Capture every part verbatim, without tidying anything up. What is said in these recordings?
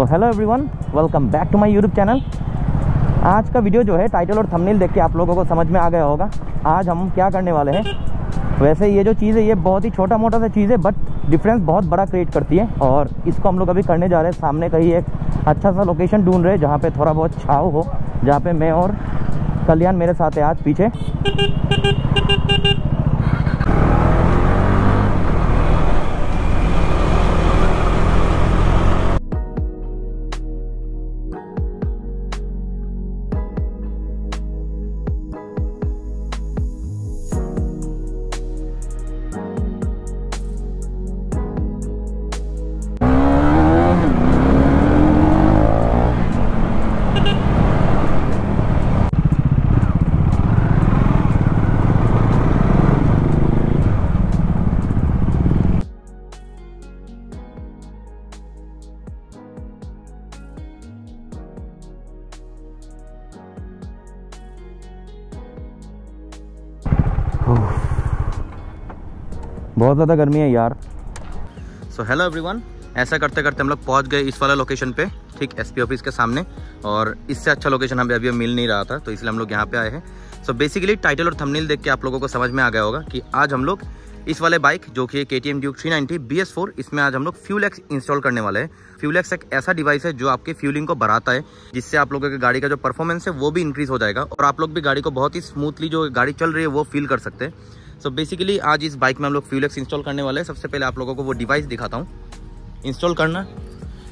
तो hello everyone, welcome back to my YouTube channel. आज का वीडियो जो है, टाइटल और थंबनेल देख के आप लोगों को समझ में आ गया होगा आज हम क्या करने वाले हैं। वैसे ये जो चीज़ है ये बहुत ही छोटा मोटा सा चीज़ है, बट डिफरेंस बहुत बड़ा क्रिएट करती है। और इसको हम लोग अभी करने जा रहे हैं, सामने कहीं एक अच्छा सा लोकेशन ढूंढ रहे हैं जहाँ पर थोड़ा बहुत छाव हो, जहाँ पर मैं और कल्याण मेरे साथ है आज पीछे। बहुत ज़्यादा गर्मी है यार। सो हेलो एवरीवन, ऐसा करते करते हम लोग पहुँच गए इस वाला लोकेशन पे, ठीक एसपी ऑफिस के सामने। और इससे अच्छा लोकेशन हमें अभी मिल नहीं रहा था, तो इसलिए हम लोग यहाँ पे आए हैं। सो बेसिकली टाइटल और थंबनेल देख के आप लोगों को समझ में आ गया होगा कि आज हम लोग इस वाले बाइक जो कि K T M Duke three ninety B S four, इसमें आज हम लोग फ्यूल एक्स इंस्टॉल करने वाले हैं। फ्यूल एक्स एक ऐसा डिवाइस है जो आपके फ्यूलिंग को बढ़ाता है, जिससे आप लोगों की गाड़ी का जो परफॉर्मेंस है वो भी इंक्रीज़ हो जाएगा और आप लोग भी गाड़ी को बहुत ही स्मूथली जो गाड़ी चल रही है वो फील कर सकते हैं। सो बेसिकली आज इस बाइक में हम लोग फ्यूल एक्स इंस्टॉल करने वाले हैं। सबसे पहले आप लोगों को वो डिवाइस दिखाता हूँ। इंस्टॉल करना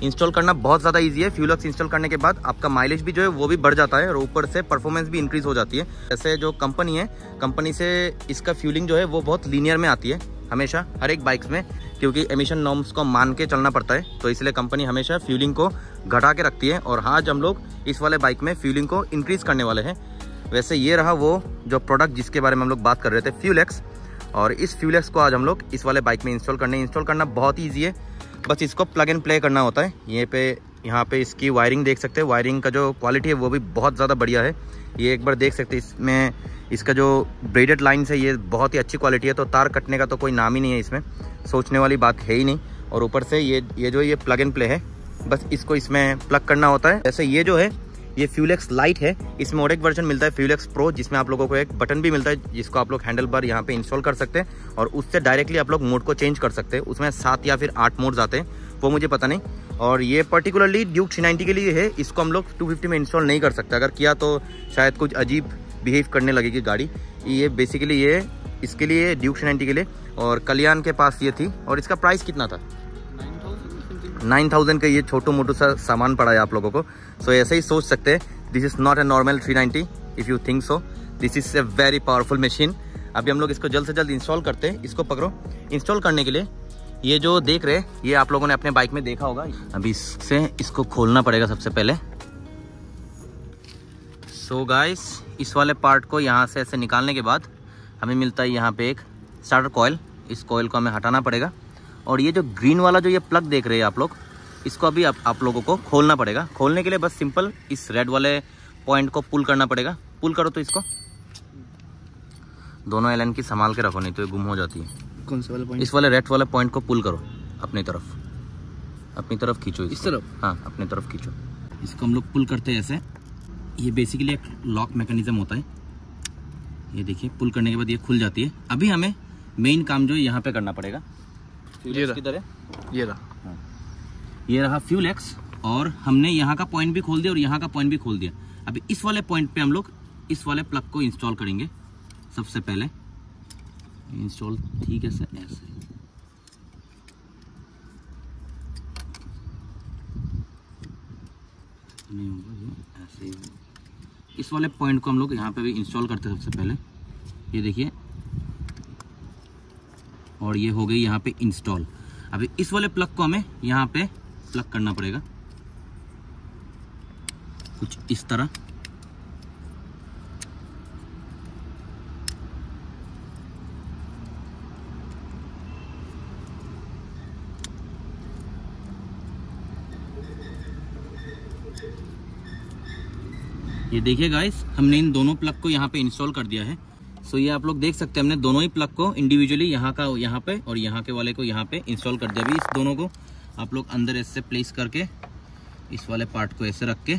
इंस्टॉल करना बहुत ज़्यादा इजी है। फ्यूल एक्स इंस्टॉल करने के बाद आपका माइलेज भी जो है वो भी बढ़ जाता है और ऊपर से परफॉर्मेंस भी इंक्रीज़ हो जाती है। जैसे जो कंपनी है, कंपनी से इसका फ्यूलिंग जो है वो बहुत लीनियर में आती है हमेशा हर एक बाइक्स में, क्योंकि एमिशन नॉर्म्स को मान के चलना पड़ता है, तो इसलिए कंपनी हमेशा फ्यूलिंग को घटा के रखती है। और आज हम लोग इस वाले बाइक में फ्यूलिंग को इंक्रीज़ करने वाले हैं। वैसे ये रहा वो जो प्रोडक्ट जिसके बारे में हम लोग बात कर रहे थे, फ्यूल एक्स। और इस फ्यूल एक्स को आज हम लोग इस वाले बाइक में इंस्टॉल करने इंस्टॉल करना बहुत ईजी है, बस इसको प्लग एंड प्ले करना होता है। ये पे यहाँ पे इसकी वायरिंग देख सकते हैं, वायरिंग का जो क्वालिटी है वो भी बहुत ज़्यादा बढ़िया है। ये एक बार देख सकते हैं, इसमें इसका जो ब्रेडेड लाइन्स है ये बहुत ही अच्छी क्वालिटी है, तो तार कटने का तो कोई नाम ही नहीं है, इसमें सोचने वाली बात है ही नहीं। और ऊपर से ये ये जो ये प्लग एंड प्ले है, बस इसको इसमें प्लग करना होता है। वैसे ये जो है ये फ्यूल एक्स लाइट है, इसमें और एक वर्जन मिलता है फ्यूल एक्स प्रो, जिसमें आप लोगों को एक बटन भी मिलता है जिसको आप लोग हैंडल बार यहाँ पे इंस्टॉल कर सकते हैं और उससे डायरेक्टली आप लोग मोड को चेंज कर सकते हैं। उसमें सात या फिर आठ मोड्स आते हैं, वो मुझे पता नहीं। और ये पर्टिकुलरली ड्यूक थ्री नाइंटी के लिए है, इसको हम लोग टू फिफ्टी में इंस्टॉल नहीं कर सकते, अगर किया तो शायद कुछ अजीब बिहेव करने लगेगी गाड़ी। ये बेसिकली ये इसके लिए ड्यूक थ्री नाइंटी के लिए। और कल्याण के पास ये थी और इसका प्राइस कितना था? नाइन थाउजेंड का ये छोटो मोटो सा सामान पड़ा है आप लोगों को। सो so, ऐसे ही सोच सकते हैं, this is not a normal three ninety if you think so, this is a very powerful machine. अभी हम लोग इसको जल्द से जल्द इंस्टॉल करते हैं। इसको पकड़ो। इंस्टॉल करने के लिए ये जो देख रहे हैं ये आप लोगों ने अपने बाइक में देखा होगा। अभी इससे इसको खोलना पड़ेगा सबसे पहले। सो so, गाइस इस वाले पार्ट को यहाँ से ऐसे निकालने के बाद हमें मिलता है यहाँ पर एक स्टार्टर कॉयल। इस कॉयल को हमें हटाना पड़ेगा और ये जो ग्रीन वाला जो ये प्लग देख रहे हैं आप लोग, इसको अभी आप, आप लोगों को खोलना पड़ेगा। खोलने के लिए बस सिंपल इस रेड वाले पॉइंट को पुल करना पड़ेगा। पुल करो तो इसको दोनों एलन की संभाल के रखो, नहीं तो ये गुम हो जाती है। कौन से वाले पॉइंट? इस वाले रेड वाले पॉइंट को पुल करो अपनी तरफ, अपनी तरफ खींचो। इस तरफ? हाँ, अपनी तरफ खींचो। इसको हम लोग पुल करते हैं ऐसे। ये बेसिकली एक लॉक मैकेनिज्म होता है। ये देखिए, पुल करने के बाद ये खुल जाती है। अभी हमें मेन काम जो है यहाँ पर करना पड़ेगा। ये रहा, ये रहा ये रहा फ्यूल एक्स। और हमने यहाँ का पॉइंट भी खोल दिया और यहाँ का पॉइंट भी खोल दिया। अभी इस वाले पॉइंट पे हम लोग इस वाले प्लग को इंस्टॉल करेंगे। सबसे पहले इंस्टॉल ठीक है सर, ऐसे नहीं होगा, ऐसे इस वाले पॉइंट को हम लोग यहाँ पे भी इंस्टॉल करते हैं। सबसे पहले ये देखिए, और ये हो गई यहाँ पे इंस्टॉल। अभी इस वाले प्लग को हमें यहाँ पे प्लग करना पड़ेगा कुछ इस तरह। ये देखिए गाइस, हमने इन दोनों प्लग को यहाँ पे इंस्टॉल कर दिया है। सो so, ये आप लोग देख सकते हैं, हमने दोनों ही प्लग को इंडिविजुअली यहाँ का यहाँ पे और यहाँ के वाले को यहाँ पे इंस्टॉल कर दिया। अभी इस दोनों को आप लोग अंदर ऐसे प्लेस करके इस वाले पार्ट को ऐसे रख के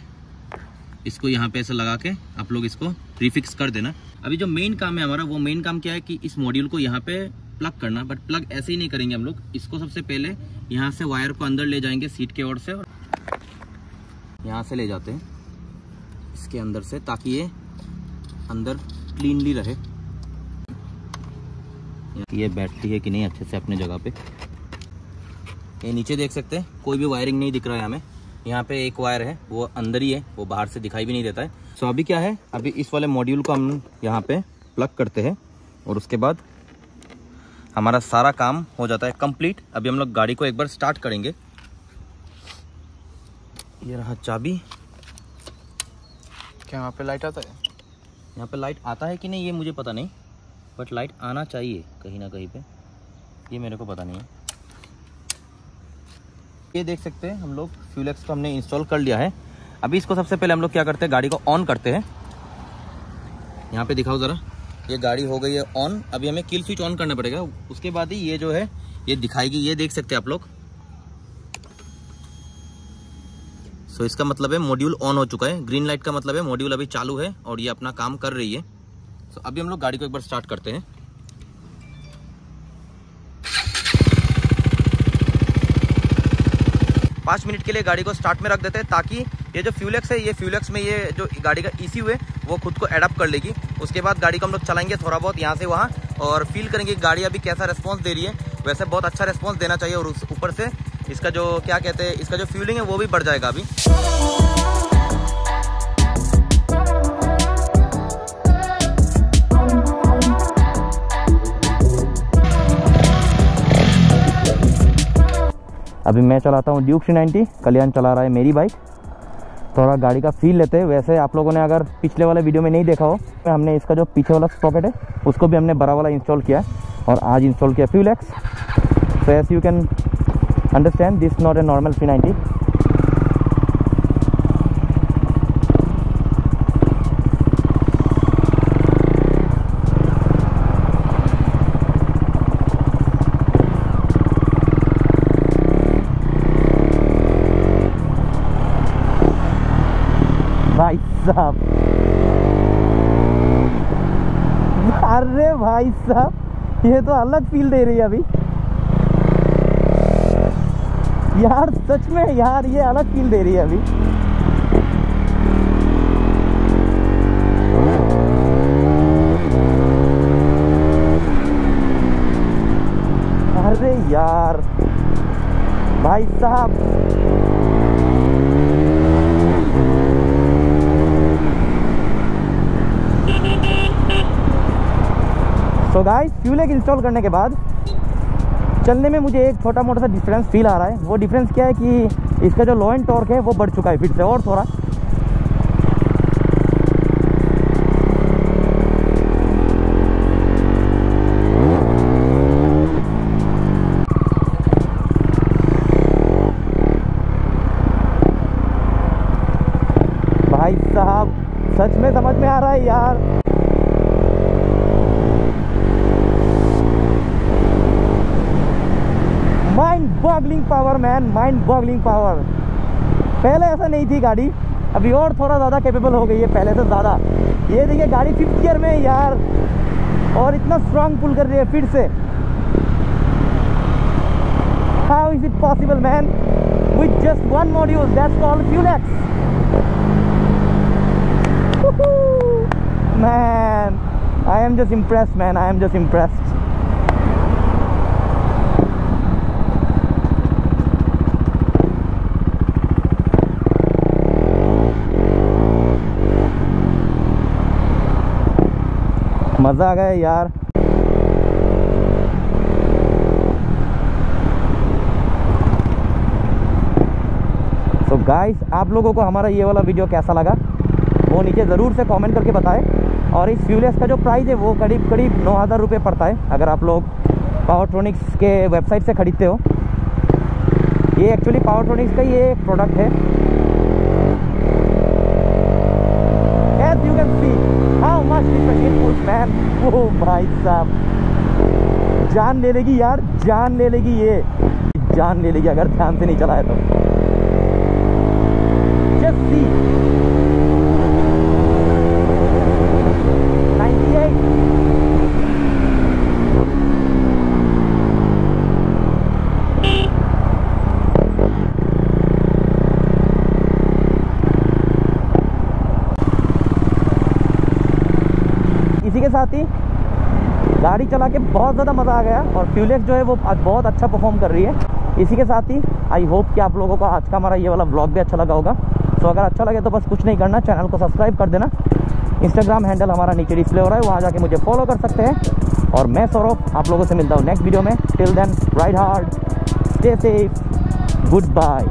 इसको यहाँ पे ऐसे लगा के आप लोग इसको प्रीफिक्स कर देना। अभी जो मेन काम है हमारा, वो मेन काम क्या है कि इस मॉड्यूल को यहाँ पे प्लग करना। बट प्लग ऐसे ही नहीं करेंगे हम लोग, इसको सबसे पहले यहाँ से वायर को अंदर ले जाएंगे सीट के ओर से, और यहाँ से ले जाते हैं इसके अंदर से, ताकि ये अंदर क्लीनली रहे। ये बैटरी है कि नहीं अच्छे से अपने जगह पे। ये नीचे देख सकते हैं कोई भी वायरिंग नहीं दिख रहा है हमें। यहाँ पे एक वायर है वो अंदर ही है, वो बाहर से दिखाई भी नहीं देता है। सो अभी क्या है, अभी इस वाले मॉड्यूल को हम यहाँ पे प्लग करते हैं और उसके बाद हमारा सारा काम हो जाता है कंप्लीट। अभी हम लोग गाड़ी को एक बार स्टार्ट करेंगे। ये रहा चाबी। क्या यहाँ पे लाइट आता है? यहाँ पे लाइट आता है कि नहीं ये मुझे पता नहीं, बट लाइट आना चाहिए कहीं ना कहीं पे, ये मेरे को पता नहीं है। ये देख सकते हैं हम लोग फ्यूल एक्स को हमने इंस्टॉल कर लिया है। अभी इसको सबसे पहले हम लोग क्या करते हैं, गाड़ी को ऑन करते हैं। यहाँ पे दिखाओ ज़रा, ये गाड़ी हो गई है ऑन। अभी हमें किल स्विच ऑन करना पड़ेगा, उसके बाद ही ये जो है ये दिखाएगी। ये देख सकते हैं आप लोग। सो इसका मतलब है मॉड्यूल ऑन हो चुका है। ग्रीन लाइट का मतलब है मॉड्यूल अभी चालू है और ये अपना काम कर रही है। सो अभी हम लोग गाड़ी को एक बार स्टार्ट करते हैं। पाँच मिनट के लिए गाड़ी को स्टार्ट में रख देते हैं, ताकि ये जो फ्यूल एक्स है, ये फ्यूल एक्स में ये जो गाड़ी का इश्यू है वो खुद को एडप्ट कर लेगी। उसके बाद गाड़ी को हम लोग चलाएंगे थोड़ा बहुत यहाँ से वहाँ, और फील करेंगे कि गाड़ी अभी कैसा रिस्पॉन्स दे रही है। वैसे बहुत अच्छा रिस्पॉन्स देना चाहिए, और उस ऊपर से इसका जो क्या कहते हैं, इसका जो फ्यूलिंग है वो भी बढ़ जाएगा अभी। अभी मैं चलाता हूँ ड्यूक थ्री नाइंटी, कल्याण चला रहा है मेरी बाइक। थोड़ा गाड़ी का फील लेते हैं। वैसे आप लोगों ने अगर पिछले वाले वीडियो में नहीं देखा हो, हमने इसका जो पीछे वाला स्प्रॉकेट है उसको भी हमने बड़ा वाला इंस्टॉल किया है, और आज इंस्टॉल किया fuel X. So as you can understand this not a normal three ninety. भाई साहब, अरे भाई साहब, ये तो अलग फील दे रही है अभी यार, सच में यार, ये अलग फील दे रही है अभी। अरे यार भाई साहब, so guys, fuel X install करने के बाद चलने में मुझे एक छोटा मोटा सा डिफरेंस फील आ रहा है। वो डिफरेंस क्या है कि इसका जो लो एंड टॉर्क है वो बढ़ चुका है फिर से, और थोड़ा भाई साहब सच में समझ में आ रहा है यार। Mind boggling power man, mind boggling power. पहले ऐसा नहीं थी गाड़ी, अभी और थोड़ा ज़्यादा कैपेबल हो गई है पहले से ज़्यादा। ये देखिए गाड़ी फिफ्थ गियर में यार, और इतना स्ट्रॉन्ग पुल कर रही है फिर से। How is it possible man with just one module that's called fuel X. Man I am just impressed man, I am just impressed. मज़ा आ गया यार। तो so गाइस, आप लोगों को हमारा ये वाला वीडियो कैसा लगा वो नीचे ज़रूर से कमेंट करके बताएं। और इस फ्यूल एक्स का जो प्राइस है वो करीब करीब नौ हज़ार रुपये पड़ता है, अगर आप लोग पावरट्रॉनिक्स के वेबसाइट से ख़रीदते हो। ये एक्चुअली पावरट्रॉनिक्स का ये एक प्रोडक्ट है। As you can see how much this machine pulls man, oh भाई साहब, जान ले लेगी यार, जान ले लेगी, ये जान ले लेगी अगर ध्यान से नहीं चलाया तो। इसी के साथ ही गाड़ी चला के बहुत ज़्यादा मज़ा आ गया और फ्यूल एक्स जो है वो बहुत अच्छा परफॉर्म कर रही है। इसी के साथ ही आई होप कि आप लोगों को आज का हमारा ये वाला ब्लॉग भी अच्छा लगा होगा। तो अगर अच्छा लगे तो बस कुछ नहीं करना, चैनल को सब्सक्राइब कर देना। इंस्टाग्राम हैंडल हमारा नीचे डिस्प्ले हो रहा है, वहाँ जाके मुझे फॉलो कर सकते हैं। और मैं सौरभ आप लोगों से मिलता हूँ नेक्स्ट वीडियो में। Till then, ride hard, stay safe, goodbye.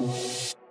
Thank you.